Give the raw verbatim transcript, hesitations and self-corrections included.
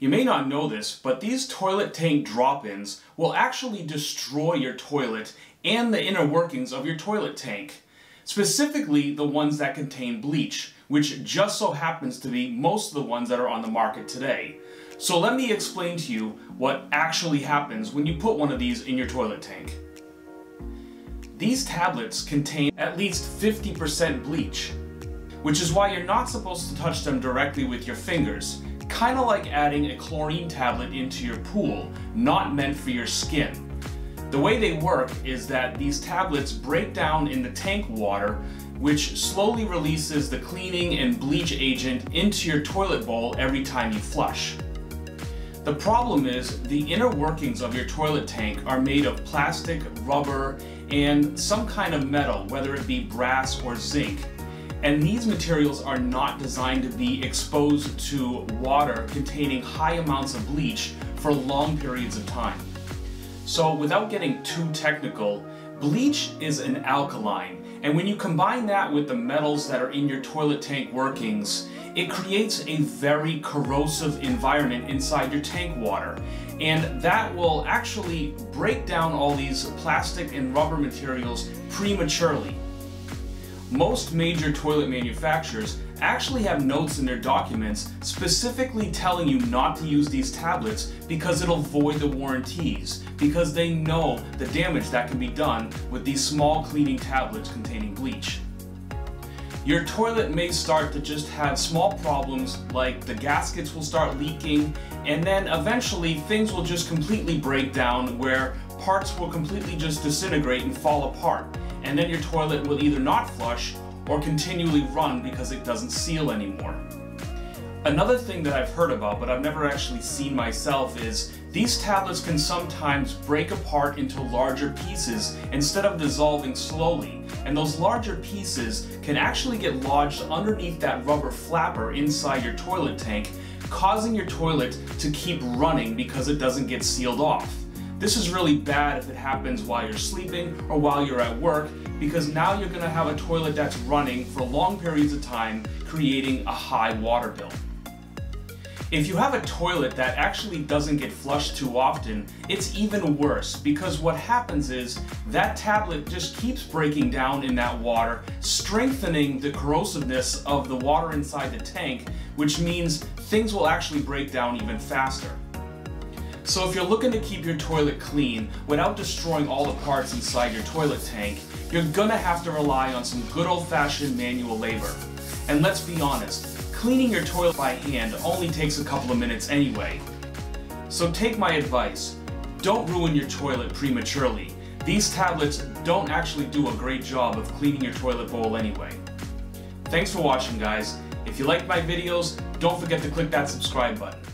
You may not know this, but these toilet tank drop-ins will actually destroy your toilet and the inner workings of your toilet tank, specifically the ones that contain bleach, which just so happens to be most of the ones that are on the market today. So let me explain to you what actually happens when you put one of these in your toilet tank. These tablets contain at least fifty percent bleach, which is why you're not supposed to touch them directly with your fingers. Kind of like adding a chlorine tablet into your pool, not meant for your skin. The way they work is that these tablets break down in the tank water, which slowly releases the cleaning and bleach agent into your toilet bowl every time you flush. The problem is the inner workings of your toilet tank are made of plastic, rubber, and some kind of metal, whether it be brass or zinc. And these materials are not designed to be exposed to water containing high amounts of bleach for long periods of time. So without getting too technical, bleach is an alkaline, and when you combine that with the metals that are in your toilet tank workings, it creates a very corrosive environment inside your tank water, and that will actually break down all these plastic and rubber materials prematurely. Most major toilet manufacturers actually have notes in their documents specifically telling you not to use these tablets because it'll void the warranties, because they know the damage that can be done with these small cleaning tablets containing bleach. Your toilet may start to just have small problems, like the gaskets will start leaking, and then eventually things will just completely break down where parts will completely just disintegrate and fall apart. And then your toilet will either not flush or continually run because it doesn't seal anymore. Another thing that I've heard about, but I've never actually seen myself, is these tablets can sometimes break apart into larger pieces instead of dissolving slowly. And those larger pieces can actually get lodged underneath that rubber flapper inside your toilet tank, causing your toilet to keep running because it doesn't get sealed off. This is really bad if it happens while you're sleeping or while you're at work, because now you're going to have a toilet that's running for long periods of time, creating a high water bill. If you have a toilet that actually doesn't get flushed too often, it's even worse, because what happens is that tablet just keeps breaking down in that water, strengthening the corrosiveness of the water inside the tank, which means things will actually break down even faster. So if you're looking to keep your toilet clean without destroying all the parts inside your toilet tank, you're gonna have to rely on some good old-fashioned manual labor. And let's be honest, cleaning your toilet by hand only takes a couple of minutes anyway. So take my advice, don't ruin your toilet prematurely. These tablets don't actually do a great job of cleaning your toilet bowl anyway. Thanks for watching, guys. If you liked my videos, don't forget to click that subscribe button.